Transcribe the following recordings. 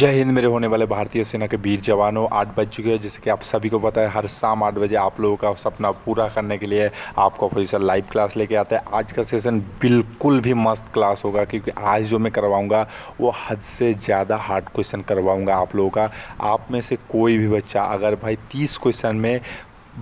जय हिंद मेरे होने वाले भारतीय सेना के वीर जवानों, 8 बज चुके हैं। जैसे कि आप सभी को पता है, हर शाम 8 बजे आप लोगों का सपना पूरा करने के लिए आपका ऑफिशियल लाइव क्लास लेके आता है। आज का सेशन बिल्कुल भी मस्त क्लास होगा, क्योंकि आज जो मैं करवाऊंगा वो हद से ज़्यादा हार्ड क्वेश्चन करवाऊंगा आप लोगों का। आप में से कोई भी बच्चा अगर भाई 30 क्वेश्चन में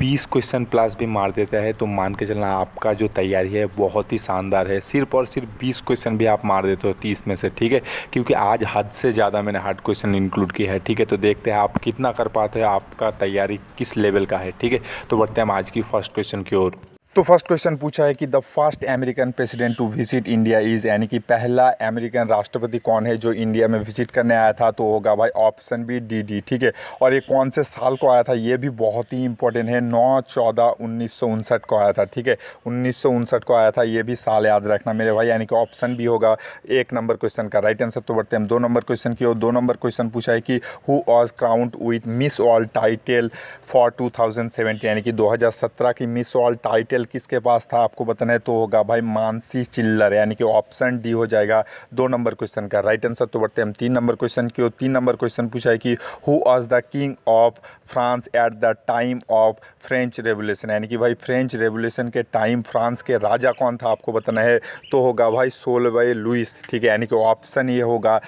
20 क्वेश्चन प्लस भी मार देता है तो मान के चलना आपका जो तैयारी है बहुत ही शानदार है। सिर्फ और सिर्फ 20 क्वेश्चन भी आप मार देते हो 30 में से, ठीक है, क्योंकि आज हद से ज़्यादा मैंने हार्ड क्वेश्चन इंक्लूड किया है, ठीक है। तो देखते हैं आप कितना कर पाते हैं, आपका तैयारी किस लेवल का है, ठीक है। तो बढ़ते हैं हम आज की फर्स्ट क्वेश्चन की ओर। तो फर्स्ट क्वेश्चन पूछा है कि the first American president to visit India is, यानी कि पहला अमेरिकन राष्ट्रपति कौन है जो इंडिया में विजिट करने आया था, तो होगा भाई ऑप्शन बी DD, ठीक है। और ये कौन से साल को आया था, ये भी बहुत ही इंपॉर्टेंट है, 9/14/1959 को आया था, ठीक है, 1959 को आया था। ये भी साल याद रखना मेरे भाई, यानी कि ऑप्शन भी होगा 1 नंबर क्वेश्चन का राइट आंसर। तो बढ़ते हैं हम 2 नंबर क्वेश्चन की ओर। 2 नंबर क्वेश्चन पूछा है कि who was crowned with Miss World title for 2017, यानी कि 2017 की मिस वर्ल्ड टाइटल किसके पास था, आपको बताना है, तो होगा भाई मानसी चिल्लर, यानी कि ऑप्शन डी हो जाएगा 2 नंबर क्वेश्चन का राइट आंसर। तो बढ़ते हैं हम 3 नंबर क्वेश्चन की ओर। 3 नंबर क्वेश्चन पूछा है कि who was the king of France at the time of French revolution, यानी कि भाई फ्रेंच रेवोल्यूशन के टाइम फ्रांस के राजा कौन था, आपको बताना है, तो होगा भाई 16वें लुइस, ठीक है, यानी कि ऑप्शन ये होगा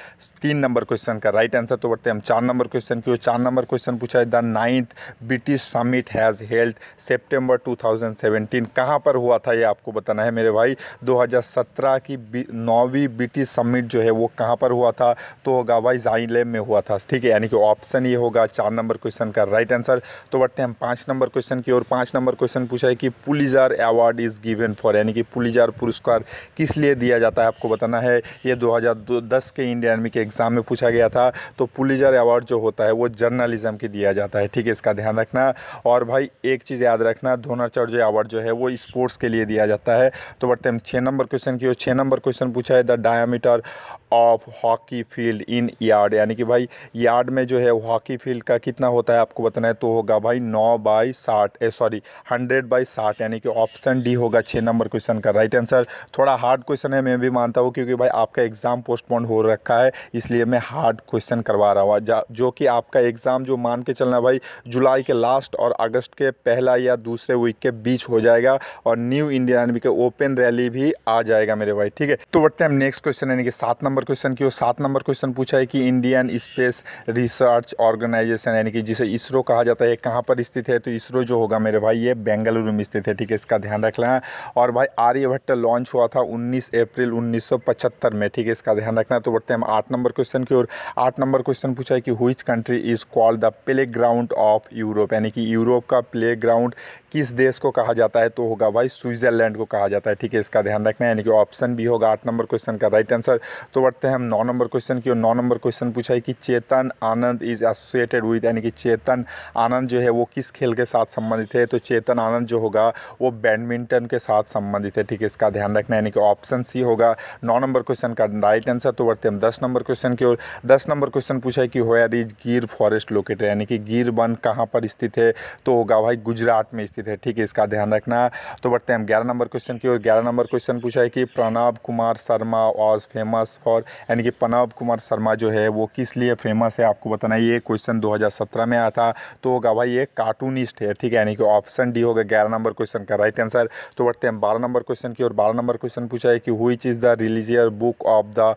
3 नंबर क्वेश्चन का राइट आंसर। तो बढ़ते हैं हम 4 नंबर क्वेश्चन की ओर। 4 नंबर क्वेश्चन पूछा है the 9th British summit has held September 2017, कहाँ पर हुआ था, ये आपको बताना है मेरे भाई। 2017 की 9वीं ब्रिटिश समिट जो है वो कहाँ पर हुआ था, तो होगा भाई जाइलेम में हुआ था, ठीक है, यानी कि ऑप्शन ये होगा 4 नंबर क्वेश्चन का राइट आंसर। तो बढ़ते हैं हम 5 नंबर क्वेश्चन की ओर। 5 नंबर क्वेश्चन पूछा है कि Pulitzer award is given for, यानी कि पुलिजर पुरस्कार किस लिए दिया जाता है, आपको बताना है। ये 2010 के इंडियन आर्मी के एग्जाम में पूछा गया था। तो पुलिजर अवार्ड जो होता है वो जर्नलिज्म के दिया जाता है, ठीक है, इसका ध्यान रखना। और भाई एक चीज़ याद रखना, द्रोणाचार्य अवार्ड जो है वो स्पोर्ट्स के लिए दिया जाता है। तो बढ़ते हैं 6 नंबर क्वेश्चन की ओर। 6 नंबर क्वेश्चन पूछा है the diameter of hockey field in yard, यानी कि भाई यार्ड में जो है हॉकी फील्ड का कितना होता है, आपको बताना है, तो होगा भाई 100/60, यानी कि ऑप्शन डी होगा 6 नंबर क्वेश्चन का राइट आंसर। थोड़ा हार्ड क्वेश्चन है, मैं भी मानता हूँ, क्योंकि भाई आपका एग्ज़ाम पोस्टपोन हो रखा है, इसलिए मैं हार्ड क्वेश्चन करवा रहा हूँ, जो कि आपका एग्ज़ाम जो मान के चलना भाई जुलाई के लास्ट और अगस्त के पहला या दूसरे वीक के बीच हो जाएगा, और न्यू इंडियन आर्मी के ओपन रैली भी आ जाएगा मेरे भाई, ठीक है। तो बढ़ते हैं हम नेक्स्ट क्वेश्चन, यानी कि 7 नंबर क्वेश्चन की ओर। 7 नंबर क्वेश्चन पूछा है कि इंडियन स्पेस रिसर्च ऑर्गेनाइजेशन, यानी कि जिसे इसरो कहा जाता है, कहाँ पर स्थित है, तो इसरो जो होगा मेरे भाई ये बेंगलुरु में स्थित है, ठीक है, इसका ध्यान रखना। और भाई आर्यभट्ट लॉन्च हुआ था 19 अप्रैल 1975 में, ठीक है, इसका ध्यान रखना। तो बढ़ते हैं हम 8 नंबर क्वेश्चन की ओर। 8 नंबर क्वेश्चन पूछा है कि which country is called the play ground of Europe, यानी कि यूरोप का प्ले ग्राउंड किस देश को कहा जाता है, तो होगा भाई स्विट्ज़रलैंड को कहा जाता है, ठीक है, इसका ध्यान रखना, यानी कि ऑप्शन भी होगा 8 नंबर क्वेश्चन का राइट आंसर। तो बढ़ते हैं हम 9 नंबर क्वेश्चन की ओर। 9 नंबर क्वेश्चन पूछा है कि Chetan Anand is associated with, यानी कि चेतन आनंद जो है वो किस खेल के साथ संबंधित है, तो चेतन आनंद जो होगा वो बैडमिंटन के साथ संबंधित है, ठीक है, इसका ध्यान रखना, यानी कि ऑप्शन सी होगा 9 नंबर क्वेश्चन का राइट आंसर। तो बढ़ते हम 10 नंबर क्वेश्चन की ओर। 10 नंबर क्वेश्चन पूछा है कि where is Gir forest located, यानी कि गिर वन कहाँ पर स्थित है, तो होगा भाई गुजरात में स्थित है, ठीक है, इसका ध्यान रखना। तो बढ़ते हैं हम 11 नंबर क्वेश्चन की ओर। 11 नंबर क्वेश्चन पूछा है कि Pranab Kumar Sharma was famous for, यानी कि प्रणब कुमार शर्मा जो है वो किस लिए फेमस है, आपको बताना है। ये क्वेश्चन 2017 में आया था। तो होगा भाई ये कार्टूनिस्ट है, ठीक है, यानी कि ऑप्शन डी होगा 11 नंबर क्वेश्चन का राइट आंसर। तो बढ़ते हैं 12 नंबर क्वेश्चन की ओर। 12 नंबर क्वेश्चन पूछा है कि which is the religious book of the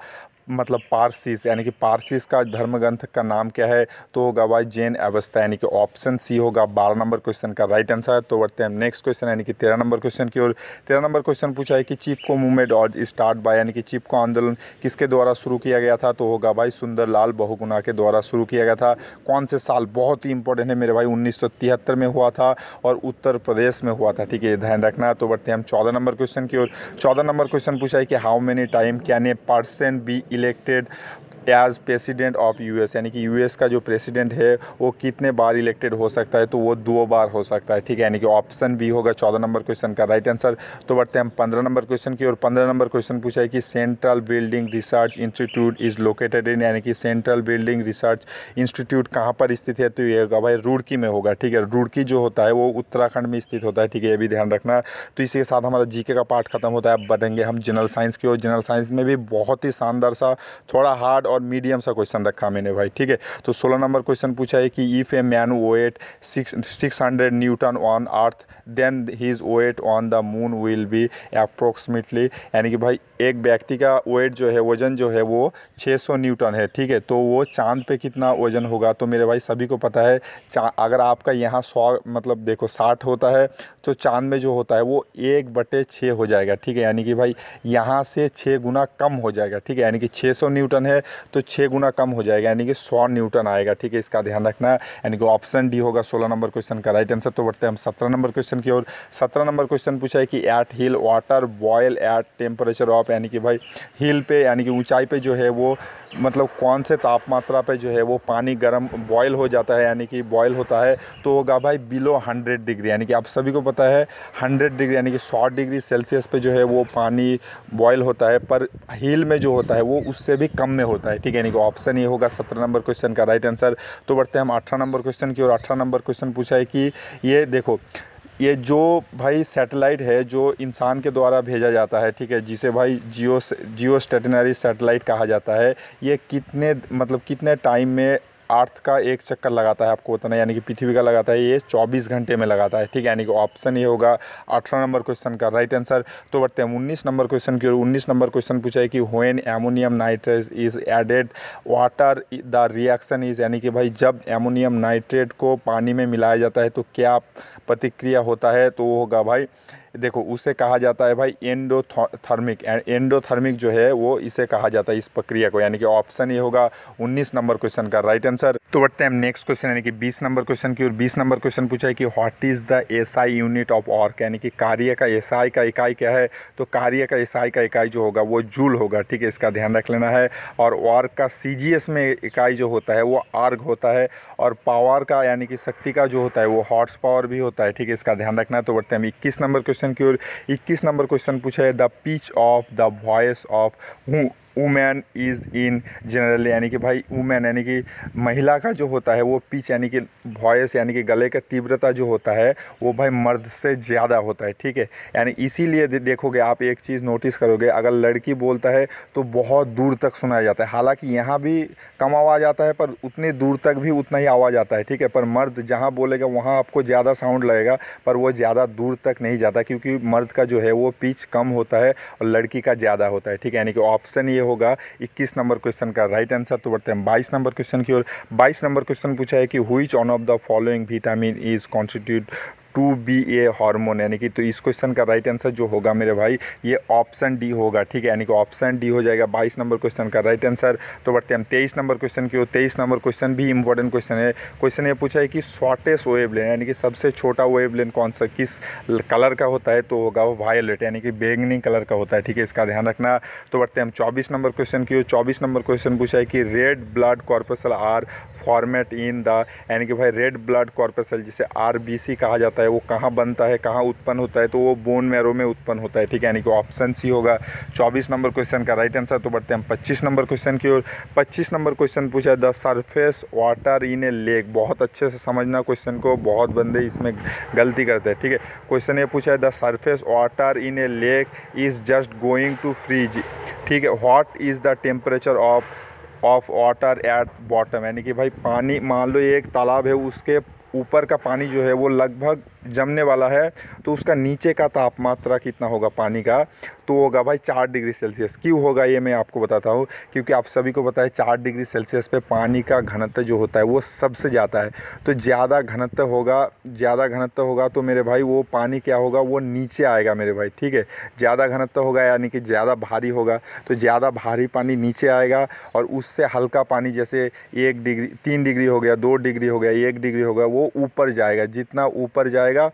Parsis, यानी कि पारसीस का धर्म ग्रंथ का नाम क्या है, तो होगा भाई जैन अवस्था, यानी कि ऑप्शन सी होगा 12 नंबर क्वेश्चन का राइट आंसर। तो बढ़ते हैं नेक्स्ट क्वेश्चन, यानी कि 13 नंबर क्वेश्चन की ओर। 13 नंबर क्वेश्चन पूछा है कि चिपको मूवमेंट और स्टार्ट बाय, यानी कि चिपको आंदोलन किसके द्वारा शुरू किया गया था, तो होगा भाई सुंदरलाल बहुगुणा के द्वारा शुरू किया गया था। कौन से साल, बहुत ही इंपॉर्टेंट है मेरे भाई, 1973 में हुआ था और उत्तर प्रदेश में हुआ था, ठीक है, ध्यान रखना। तो बढ़ते हैं हम 14 नंबर क्वेश्चन की ओर। 14 नंबर क्वेश्चन पूछा है कि how many time can a person be elected as president of US, यानी कि US का जो प्रेसिडेंट है वो कितने बार इलेक्टेड हो सकता है, तो वो 2 बार हो सकता है, ठीक है, यानी कि ऑप्शन बी होगा 14 नंबर क्वेश्चन का राइट आंसर। तो बढ़ते हैं हम 15 नंबर क्वेश्चन की ओर। 15 नंबर क्वेश्चन पूछा है कि central building research institute is located in, यानी कि सेंट्रल बिल्डिंग रिसर्च इंस्टीट्यूट कहाँ पर स्थित है, तो ये होगा भाई रुड़की में होगा, ठीक है, रुड़की जो होता है वो उत्तराखंड में स्थित होता है, ठीक है, ये भी ध्यान रखना। तो इसी के साथ हमारा GK का पार्ट खत्म होता है। अब बढ़ेंगे हम जनरल साइंस की ओर। जनरल साइंस में भी बहुत ही शानदार सा थोड़ा हार्ड और मीडियम सा क्वेश्चन रखा मैंने भाई, ठीक है। तो 16 नंबर क्वेश्चन पूछा है कि if a man weight 600 newton on earth then his weight on the moon will be approximately, यानी कि भाई एक व्यक्ति का वेट जो है, वजन जो है वो 600 न्यूटन है, ठीक है। तो वो चांद पे कितना वजन होगा? तो मेरे भाई सभी को पता है अगर आपका यहाँ 100 मतलब देखो 60 होता है तो चांद में जो होता है वो 1/6 हो जाएगा, ठीक है। यानी कि भाई यहाँ से 6 गुना कम हो जाएगा, ठीक है। यानी कि 600 न्यूटन है तो 6 गुना कम हो जाएगा, यानी कि 100 न्यूटन आएगा, ठीक है। इसका ध्यान रखना है, यानी कि ऑप्शन डी होगा 16 नंबर क्वेश्चन का राइट आंसर। तो बढ़ते हैं हम 17 नंबर क्वेश्चन की ओर। 17 नंबर क्वेश्चन पूछा है कि at hill water boil at temperature of, यानी कि भाई हिल पे यानी कि ऊंचाई पे जो है वो मतलब कौन से तापमात्रा पे जो है वो पानी गर्म बॉयल हो जाता है, यानी कि बॉयल होता है, तो होगा भाई बिलो 100 डिग्री, यानी कि आप सभी को पता है 100 डिग्री यानी कि 100 डिग्री सेल्सियस पे जो है वो पानी बॉयल होता है, पर हिल में जो होता है वो उससे भी कम में होता है, ठीक है। यानी कि ऑप्शन ये होगा 17 नंबर क्वेश्चन का राइट आंसर। तो बढ़ते हैं हम 18 नंबर क्वेश्चन की ओर। 18 नंबर क्वेश्चन पूछा है कि ये देखो ये जो भाई सैटेलाइट है जो इंसान के द्वारा भेजा जाता है, ठीक है, जिसे भाई जियो स्टेशनरी सैटेलाइट कहा जाता है, ये कितने मतलब कितने टाइम में अर्थ का एक चक्कर लगाता है? आपको बताना, यानी कि पृथ्वी का लगाता है, ये 24 घंटे में लगाता है, ठीक है। यानी कि ऑप्शन ये होगा 18 नंबर क्वेश्चन का राइट आंसर। तो बढ़ते हैं 19 नंबर क्वेश्चन की ओर। 19 नंबर क्वेश्चन पूछा है कि when ammonium nitrate is added water the reaction is, यानी कि भाई जब एमोनियम नाइट्रेट को पानी में मिलाया जाता है तो क्या प्रतिक्रिया होता है? तो वो होगा भाई देखो उसे कहा जाता है भाई एंडोथर्मिक जो है वो इसे कहा जाता है इस प्रक्रिया को, यानी कि ऑप्शन ये होगा 19 नंबर क्वेश्चन का राइट आंसर। तो बढ़ते हैं हम नेक्स्ट क्वेश्चन यानी कि 20 नंबर क्वेश्चन की ओर। 20 नंबर क्वेश्चन पूछा है कि what is the SI unit of work, यानी कि कार्य का एसआई का इकाई क्या है? तो कार्य का एसआई का इकाई जो होगा वो जूल होगा, ठीक है, इसका ध्यान रख लेना है। और वर्क का सीजीएस में इकाई जो होता है वो आर्ग होता है, और पावर का यानी कि शक्ति का जो होता है वो हॉर्स पावर भी होता है, ठीक है, इसका ध्यान रखना है। तो बढ़ते हैं हम 21 नंबर क्वेश्चन की ओर। 21 नंबर क्वेश्चन पूछा है the pitch of the voice of women is in general, यानी कि भाई वुमेन यानी कि महिला का जो होता है वो पिच यानी कि वॉयस यानी कि गले का तीव्रता जो होता है वो भाई मर्द से ज़्यादा होता है, ठीक है। यानी इसीलिए देखोगे आप एक चीज़ नोटिस करोगे, अगर लड़की बोलता है तो बहुत दूर तक सुनाया जाता है, हालांकि यहाँ भी कम आवाज़ आता है पर उतनी दूर तक भी उतना ही आवाज़ आता है, ठीक है। पर मर्द जहाँ बोलेगा वहाँ आपको ज़्यादा साउंड लगेगा, पर वो ज़्यादा दूर तक नहीं जाता क्योंकि मर्द का जो है वो पिच कम होता है और लड़की का ज़्यादा होता है, ठीक है। यानी कि ऑप्शन ये होगा 21 नंबर क्वेश्चन का राइट आंसर। तो बढ़ते हैं 22 नंबर क्वेश्चन की ओर। 22 नंबर क्वेश्चन पूछा है कि which one of the following vitamin is constitute to be a hormone, यानी कि तो इस क्वेश्चन का राइट आंसर जो होगा मेरे भाई ये ऑप्शन डी होगा, ठीक है। यानी कि ऑप्शन डी हो जाएगा 22 नंबर क्वेश्चन का राइट आंसर। तो बढ़ते हैं हम 23 नंबर क्वेश्चन की ओर। 23 नंबर क्वेश्चन भी इंपॉर्टेंट क्वेश्चन है। क्वेश्चन ये पूछा है कि शॉर्टेस्ट वेवलेंथ यानी कि सबसे छोटा वेवलेंथ कौन सा किस कलर का होता है? तो होगा वो वायलेट यानी कि बैंगनी कलर का होता है, ठीक है, इसका ध्यान रखना। तो बढ़ते हैं हम 24 नंबर क्वेश्चन की ओर। 24 नंबर क्वेश्चन पूछा है कि red blood corpuscle are format in the, यानी कि भाई रेड ब्लड कॉर्पसल जिसे RBC कहा जाता है वो कहाँ बनता है, कहाँ उत्पन्न होता है? तो वो बोन मैरो में उत्पन्न होता है, ठीक है। यानी कि ऑप्शन सी होगा 24 नंबर क्वेश्चन का राइट आंसर। तो बढ़ते हैं 25 नंबर क्वेश्चन की ओर। 25 नंबर क्वेश्चन पूछा है the surface water in a lake, बहुत अच्छे से समझना क्वेश्चन को, बहुत बंदे इसमें गलती करते हैं, ठीक है। क्वेश्चन ये पूछा है the surface water in a lake is just going to freeze, ठीक है, what is the temperature of water at bottom, यानी कि भाई पानी मान लो एक तालाब है उसके ऊपर का पानी जो है वो लगभग जमने वाला है तो उसका नीचे का तापमात्रा कितना होगा पानी का? तो होगा भाई 4 डिग्री सेल्सियस। क्यों होगा ये मैं आपको बताता हूँ, क्योंकि आप सभी को पता है 4 डिग्री सेल्सियस पे पानी का घनत्व जो होता है वो सबसे ज़्यादा है, तो ज़्यादा घनत्व होगा तो मेरे भाई वो पानी क्या होगा वो नीचे आएगा मेरे भाई, ठीक है। ज़्यादा घनत्व होगा यानी कि ज़्यादा भारी होगा तो ज़्यादा भारी पानी नीचे आएगा और उससे हल्का पानी जैसे 1 डिग्री 3 डिग्री हो गया 2 डिग्री हो गया 1 डिग्री हो गया वो ऊपर जाएगा। जितना ऊपर जाएगा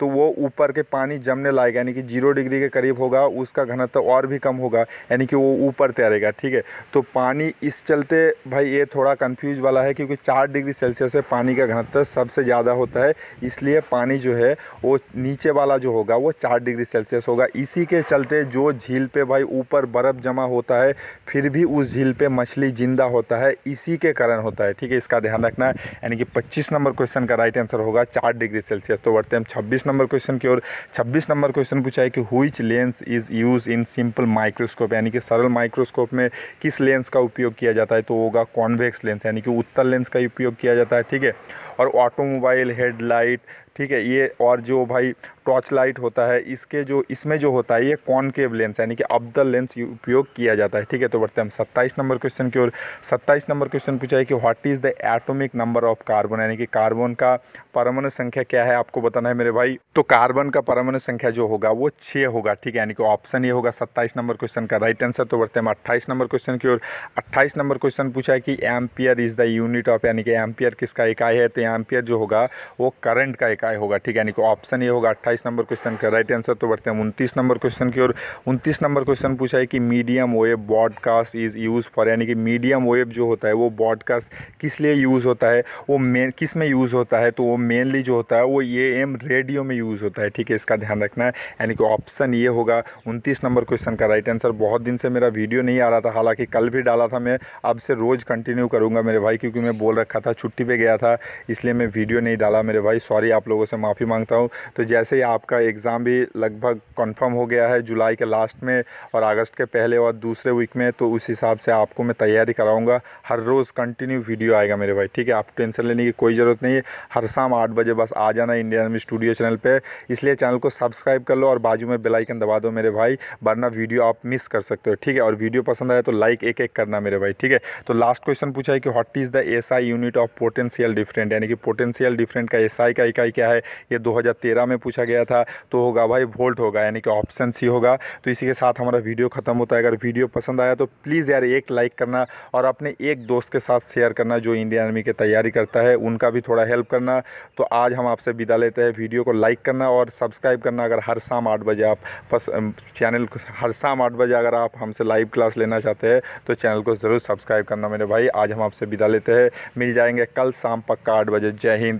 तो वो ऊपर के पानी जमने लायक यानी कि 0 डिग्री के करीब होगा, उसका घनत्व और भी कम होगा यानी कि वो ऊपर तैरेगा, ठीक है। तो पानी इस चलते भाई ये थोड़ा कंफ्यूज वाला है क्योंकि 4 डिग्री सेल्सियस पे पानी का घनत्व सबसे ज़्यादा होता है, इसलिए पानी जो है वो नीचे वाला जो होगा वो 4 डिग्री सेल्सियस होगा। इसी के चलते जो झील पे भाई ऊपर बर्फ़ जमा होता है फिर भी उस झील पर मछली जिंदा होता है, इसी के कारण होता है, ठीक है, इसका ध्यान रखना है। यानी कि 25 नंबर क्वेश्चन का राइट आंसर होगा 4 डिग्री सेल्सियस। तो बढ़ते हम 26 नंबर क्वेश्चन की ओर। 26 नंबर क्वेश्चन पूछा है कि which lens is use in simple microscope, यानी कि सरल माइक्रोस्कोप में किस लेंस का उपयोग किया जाता है, तो होगा कॉन्वेक्स लेंस, यानी कि उत्तल लेंस का उपयोग किया जाता है। ठीक है, और ऑटोमोबाइल हेडलाइट, ठीक है ये, और जो भाई टॉर्च लाइट होता है इसके जो इसमें जो होता है ये कॉनकेव लेंस यानी कि अब्दल लेंस उपयोग किया जाता है। ठीक है, तो बढ़ते हम 27 नंबर क्वेश्चन की ओर। 27 नंबर क्वेश्चन पूछा है कि what is the atomic number of carbon, यानी कि कार्बन का परमाणु संख्या क्या है, आपको बताना है मेरे भाई। तो कार्बन का परमाणु संख्या जो होगा वो 6 होगा। ठीक है, यानी कि ऑप्शन ये होगा 27 नंबर क्वेश्चन का राइट आंसर। तो बढ़ते हम 28 नंबर क्वेश्चन की ओर। 28 नंबर क्वेश्चन पूछा है कि ampere is the unit of, यानी कि एम्पियर किसका इकाई है, तो एम्पियर जो होगा वो करंट का इकाई होगा। ठीक है, यानी कि ऑप्शन ये होगा 28 नंबर क्वेश्चन का राइट आंसर। तो बढ़ते हैं 29 नंबर क्वेश्चन की ओर। 29 नंबर क्वेश्चन पूछा है कि medium wave broadcast is use for, यानी कि मीडियम वेव जो होता है वो ब्रॉडकास्ट किस लिए यूज़ होता है, वो मेन किस में यूज़ होता है, तो वो मेनली जो होता है वो AM रेडियो में यूज़ होता है। ठीक है, इसका ध्यान रखना है, यानी कि ऑप्शन ये होगा 29 नंबर क्वेश्चन का राइट आंसर। बहुत दिन से मेरा वीडियो नहीं आ रहा था, हालाँकि कल भी डाला था, मैं अब से रोज़ कंटिन्यू करूँगा मेरे भाई, क्योंकि मैं बोल रखा था छुट्टी पर गया था इसलिए मैं वीडियो नहीं डाला मेरे भाई, सॉरी आप लोगों से माफ़ी मांगता हूँ। तो जैसे ही आपका एग्ज़ाम भी लगभग कंफर्म हो गया है जुलाई के लास्ट में और अगस्त के पहले और दूसरे वीक में, तो उस हिसाब से आपको मैं तैयारी कराऊंगा, हर रोज़ कंटिन्यू वीडियो आएगा मेरे भाई। ठीक है, आप टेंशन लेने की कोई ज़रूरत नहीं है, हर शाम 8 बजे बस आ जाना इंडियन आर्मी स्टूडियो चैनल पर, इसलिए चैनल को सब्सक्राइब कर लो और बाजू में बेल आइकन दबा दो मेरे भाई, वरना वीडियो आप मिस कर सकते हो। ठीक है, और वीडियो पसंद आए तो लाइक एक एक करना मेरे भाई। ठीक है, तो लास्ट क्वेश्चन पूछा है कि what is the SI unit of potential different, यानी कि पोटेंशियल डिफरेंट का SI का इकाई क्या है, ये 2013 में पूछा गया था, तो होगा भाई वोल्ट होगा, यानी कि ऑप्शन C होगा। तो इसी के साथ हमारा वीडियो ख़त्म होता है। अगर वीडियो पसंद आया तो प्लीज़ यार एक लाइक करना और अपने एक दोस्त के साथ शेयर करना जो इंडियन आर्मी की तैयारी करता है, उनका भी थोड़ा हेल्प करना। तो आज हम आपसे विदा लेते हैं, वीडियो को लाइक करना और सब्सक्राइब करना। अगर हर शाम 8 बजे आप चैनल हर शाम 8 बजे अगर आप हमसे लाइव क्लास लेना चाहते हैं तो चैनल को ज़रूर सब्सक्राइब करना मेरे भाई। आज हम आपसे विदा लेते हैं, मिल जाएंगे कल शाम पक्का 8 बजे। जय हिंद।